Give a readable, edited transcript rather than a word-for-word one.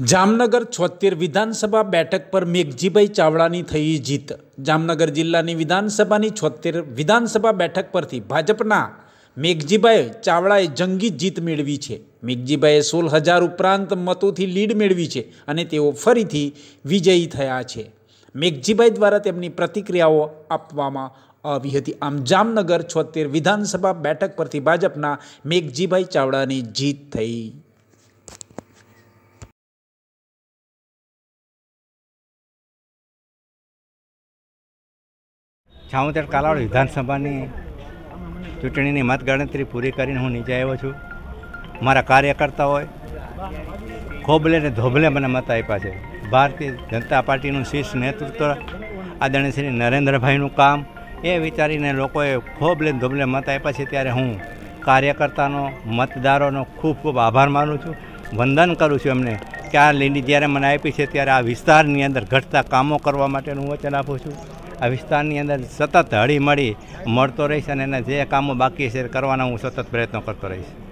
जामनगर 76 विधानसभा बैठक पर मेघजीबाई चावड़ा की थई जीत। जामनगर जिला विधानसभा 76 विधानसभा बैठक पर भाजपा मेघजीबाई चावड़ाए जंगी जीत मेळवी छे। मेघजीबाई 16,000 उपरांत मतों की लीड मेळवी छे अने तेओ फरीथी विजयी थया छे। मेघजीबाई द्वारा तेमनी प्रतिक्रियाओ आपवामां आवी हती। आम जामनगर 76 विधानसभा बैठक पर भाजपा मेघजीबाई चावड़ा की जीत थई। छावतेर कालावड विधानसभा चूंटणी मतगणतरी पूरी करीने हूँ नीचे आव्यो छूं। मारा कार्यकर्ताओं खोबले ने धोबले मने मत आप्या छे। भारतीय जनता पार्टीनुं शीर्ष नेतृत्व आदरणीय श्री नरेन्द्र भाईनुं काम ए विचारीने लोकोए खोबले धोबले मत आप्या छे, त्यारे हूँ कार्यकर्तानो मतदारोनो खूब खूब आभार मानु छूं। वंदन करूँ छूं एमने कि आ लीड ज्यारे मने आपी छे त्यारे आ विस्तारनी अंदर घटता कामों करवा माटेनुं वचन आपुं छूं। आ विस्तारनी अंदर सतत हळीमळी मळतो रहीश अने जे कामों बाकी है करवाना हूँ सतत प्रयत्नों करतो रहीश।